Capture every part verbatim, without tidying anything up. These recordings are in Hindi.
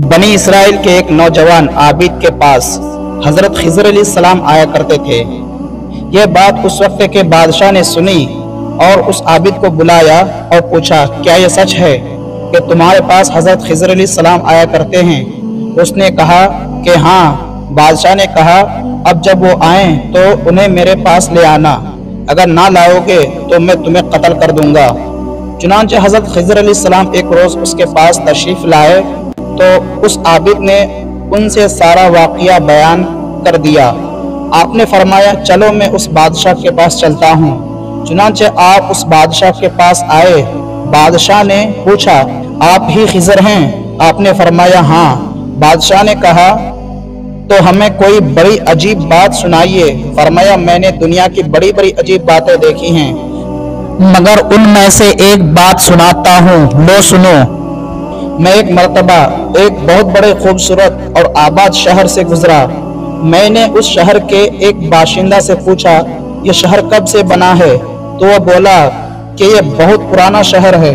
बनी इसराइल के एक नौजवान आबिद के पास हजरत खिज्र अलैहिस्सलाम आया करते थे। यह बात उस वक्त के बादशाह ने सुनी और उस आबिद को बुलाया और पूछा, क्या यह सच है कि तुम्हारे पास हजरत खिज्र अलैहिस्सलाम आया करते हैं? उसने कहा कि हाँ। बादशाह ने कहा, अब जब वो आए तो उन्हें मेरे पास ले आना, अगर ना लाओगे तो मैं तुम्हें कत्ल कर दूंगा। चुनांचे हजरत खिज्र अलैहिस्सलाम एक रोज़ उसके पास तशरीफ़ लाए तो उस आबिद ने उनसे सारा वाक़िया बयान कर दिया। आपने फरमाया, चलो मैं उस बादशाह के पास चलता हूँ। चुनांचे आप उस बादशाह के पास आए। बादशाह ने पूछा, आप ही खिज्र हैं? आपने फरमाया, हाँ। बादशाह ने कहा, तो हमें कोई बड़ी अजीब बात सुनाइए। फरमाया, मैंने दुनिया की बड़ी बड़ी अजीब बातें देखी हैं, मगर उनमें से एक बात सुनाता हूँ, लो सुनो। मैं एक मरतबा एक बहुत बड़े खूबसूरत और आबाद शहर से गुजरा। मैंने उस शहर के एक बाशिंदा से पूछा, यह शहर कब से बना है? तो वह बोला कि यह बहुत पुराना शहर है,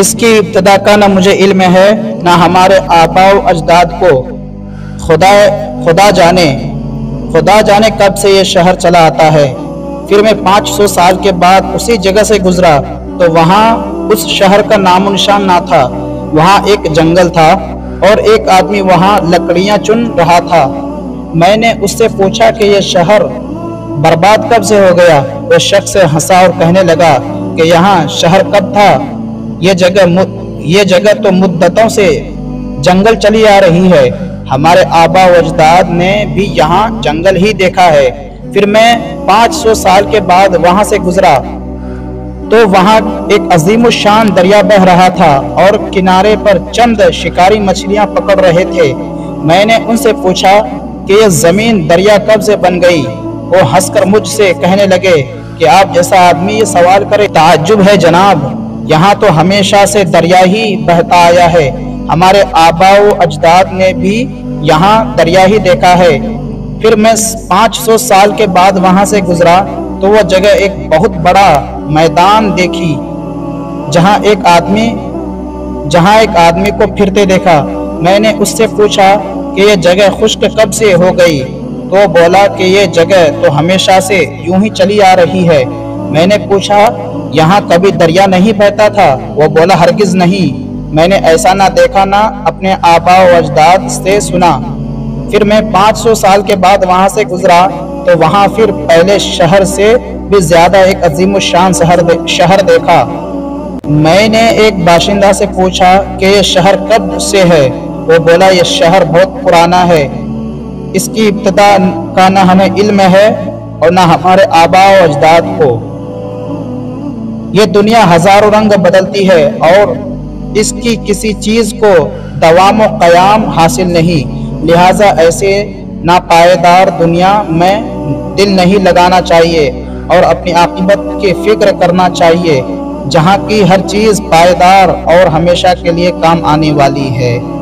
इसकी इब्तदा का ना मुझे इल्म है ना हमारे आबा व अजदाद को। खुदा खुदा जाने खुदा जाने कब से यह शहर चला आता है। फिर मैं पाँच सौ साल के बाद उसी जगह से गुजरा तो वहाँ उस शहर का नामो निशान ना था। वहाँ एक जंगल था और एक आदमी वहाँ लकड़ियाँ चुन रहा था। मैंने उससे पूछा कि यह शहर बर्बाद कब से हो गया? वह शख्स हंसा और कहने लगा कि यहाँ शहर कब था? यह जगह यह जगह तो मुद्दतों से जंगल चली आ रही है। हमारे आबा व अजदाद ने भी यहाँ जंगल ही देखा है। फिर मैं पाँच सौ साल के बाद वहाँ से गुजरा तो वहाँ एक अजीम शान दरिया बह रहा था और किनारे पर चंद शिकारी मछलियाँ पकड़ रहे थे। मैंने उनसे पूछा कि यह ज़मीन दरिया कब से बन गई? वो हंसकर मुझसे कहने लगे कि आप जैसा आदमी ये सवाल करे, ताज्जुब है जनाब, यहाँ तो हमेशा से दरिया ही बहता आया है। हमारे आबा व अजदाद ने भी यहाँ दरिया ही देखा है। फिर मैं पाँच सौ साल के बाद वहाँ से गुजरा तो वह जगह एक बहुत बड़ा मैदान देखी जहाँ एक आदमी जहाँ एक आदमी को फिरते देखा। मैंने उससे पूछा कि यह जगह खुश्क कब से हो गई? तो बोला कि यह जगह तो हमेशा से यूं ही चली आ रही है। मैंने पूछा, यहाँ कभी दरिया नहीं बहता था? वह बोला, हरगिज़ नहीं, मैंने ऐसा ना देखा ना अपने आबा व अजदाद से सुना। फिर मैं पाँच सौ साल के बाद वहाँ से गुजरा तो वहाँ फिर पहले शहर से भी ज्यादा एक अजीम शान शहर दे, शहर देखा। मैंने एक बाशिंदा से पूछा कि यह शहर कब से है? वो बोला, यह शहर बहुत पुराना है, इसकी इब्तदा का ना हमें इल्म है और ना हमारे आबा और अजदाद को। यह दुनिया हजारों रंग बदलती है और इसकी किसी चीज को दवाम व कयाम हासिल नहीं, लिहाजा ऐसे ना पायेदार दुनिया में दिल नहीं लगाना चाहिए और अपनी आक़िबत की फिक्र करना चाहिए, जहाँ की हर चीज़ पायेदार और हमेशा के लिए काम आने वाली है।